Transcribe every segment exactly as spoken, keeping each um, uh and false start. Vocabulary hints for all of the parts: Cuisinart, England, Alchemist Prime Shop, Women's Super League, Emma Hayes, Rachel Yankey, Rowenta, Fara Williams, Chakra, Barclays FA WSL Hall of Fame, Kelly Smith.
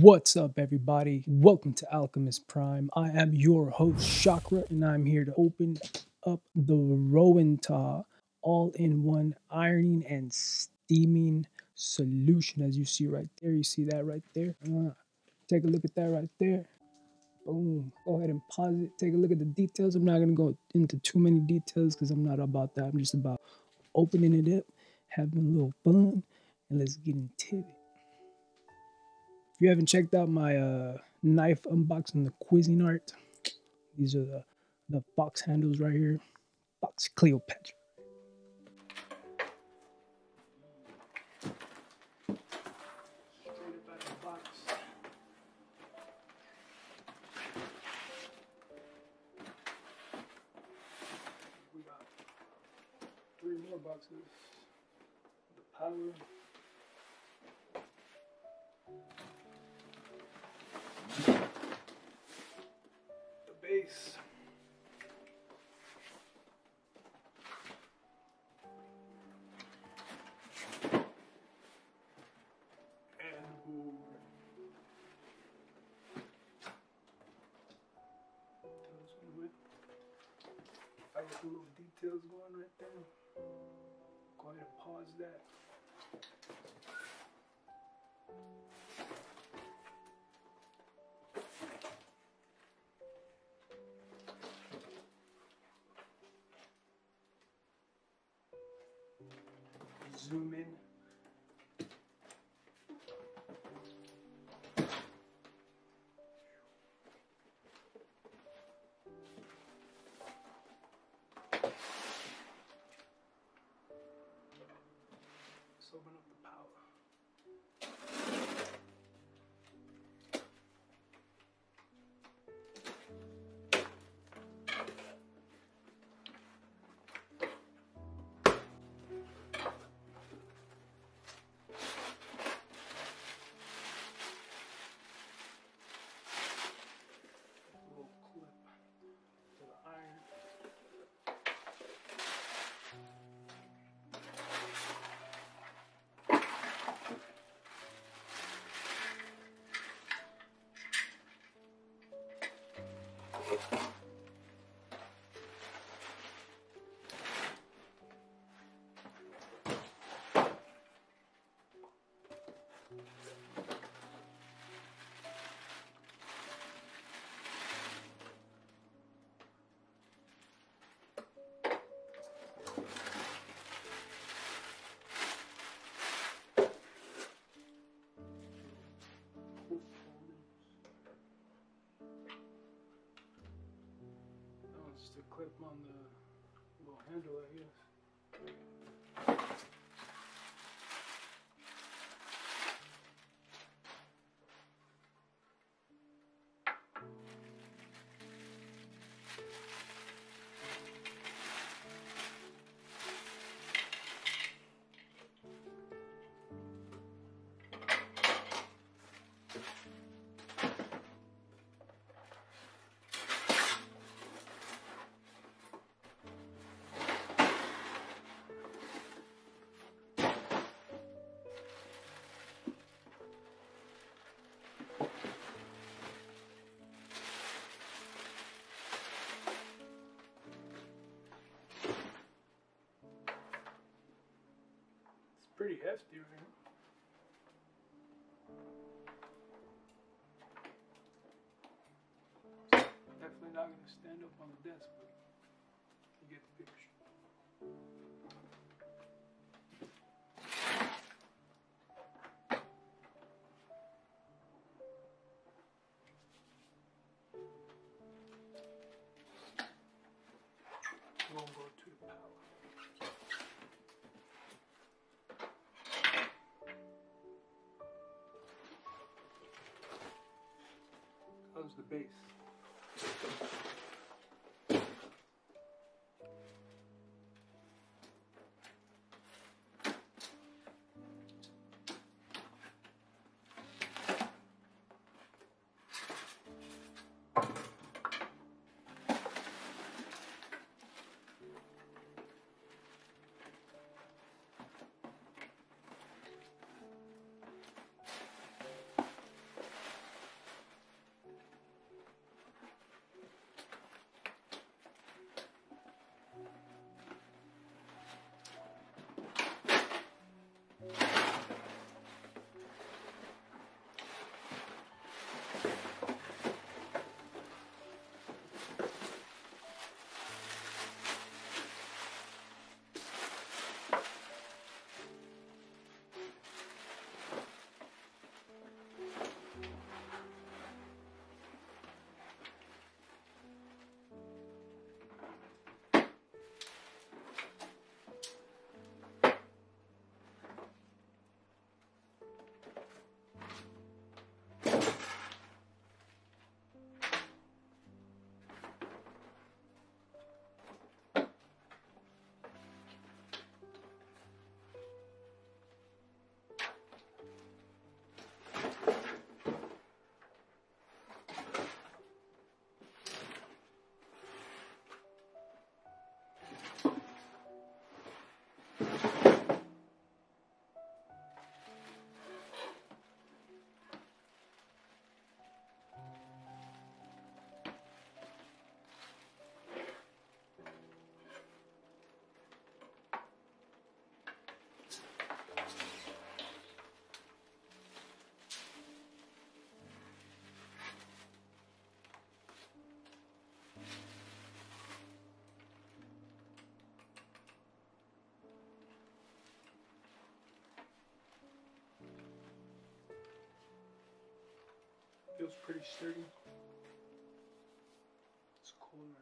What's up, everybody? Welcome to Alchemist Prime. I am your host, Chakra, and I'm here to open up the Rowenta all-in-one ironing and steaming solution. As you see right there, you see that right there. Uh, take a look at that right there. Boom. Go ahead and pause it. Take a look at the details. I'm not going to go into too many details because I'm not about that. I'm just about opening it up, having a little fun, and let's get into it. If you haven't checked out my uh, knife unboxing, the Cuisinart, these are the, the box handles right here. Box Cleopatra. We got three more boxes. The power. Little details going right there. Go ahead and pause that. Zoom in. Open up the power. The clip on the little handle right here. Pretty hefty, right? Definitely not going to stand up on the desk, but you get the picture. The base. Feels pretty sturdy. It's cooler now.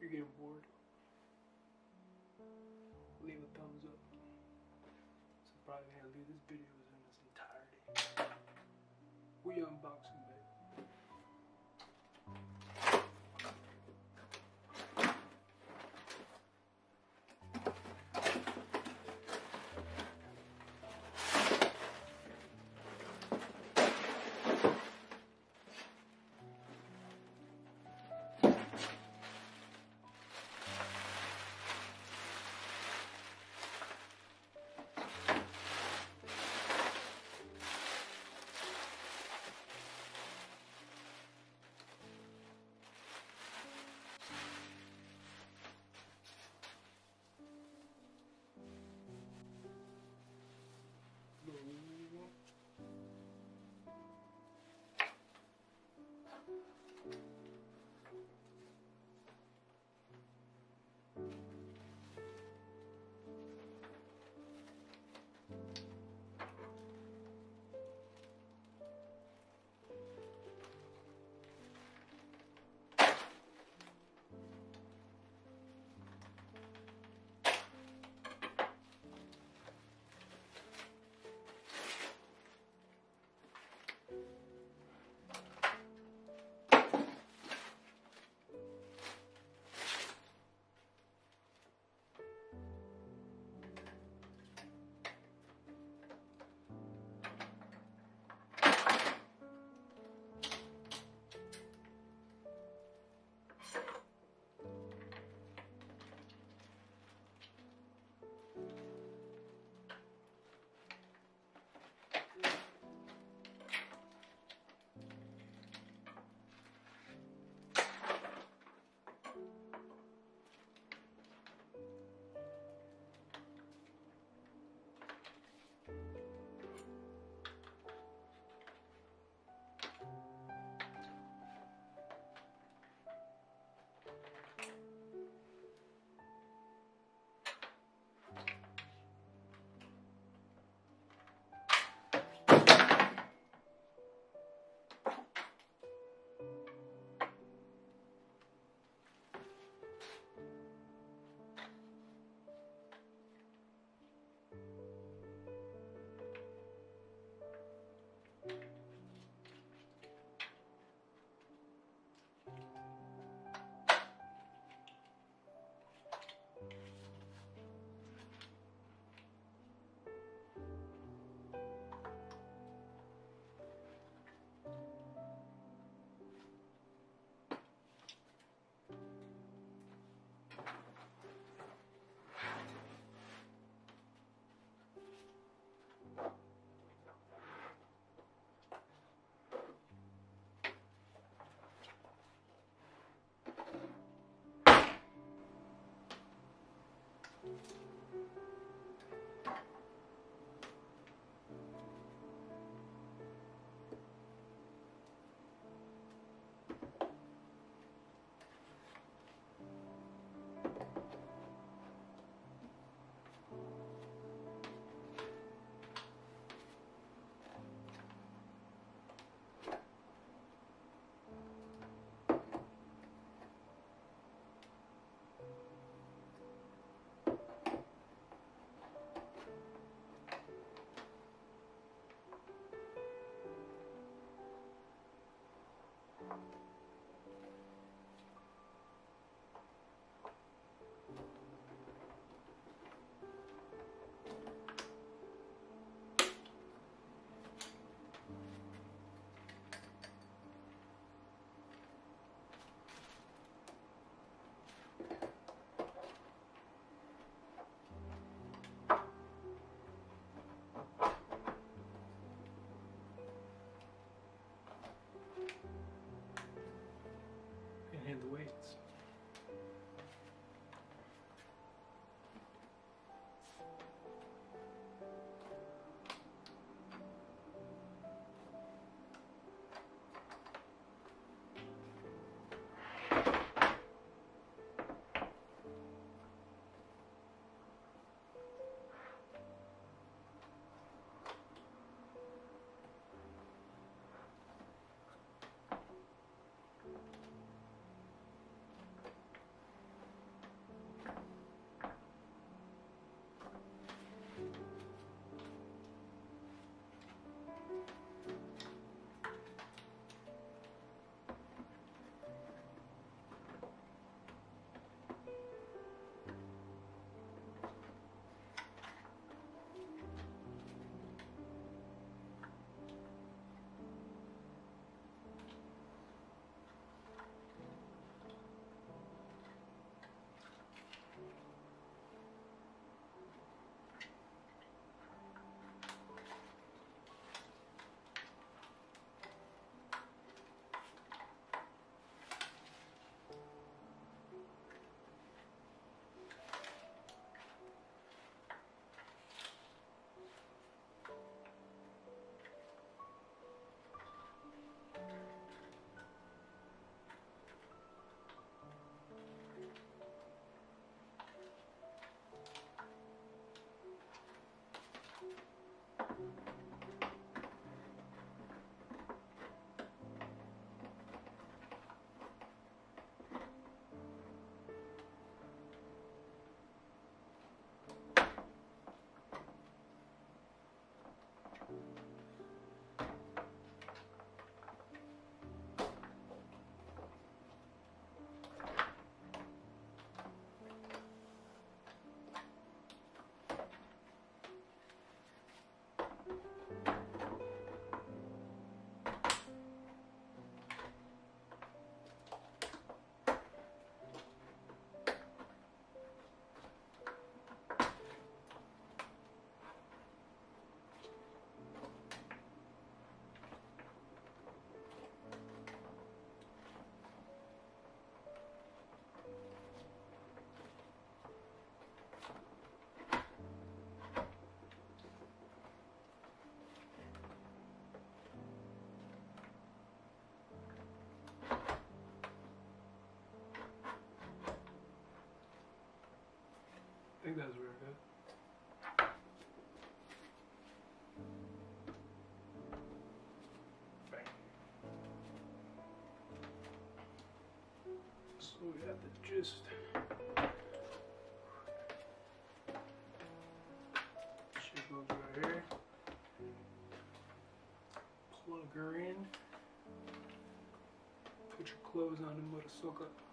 Getting bored, leave a thumbs up. So probably gonna leave this video in its entirety. We unboxing, baby. And the weights. I think that's really good. Bang. So we got the gist. She goes right here. Plug her in. Put your clothes on and let her soak up.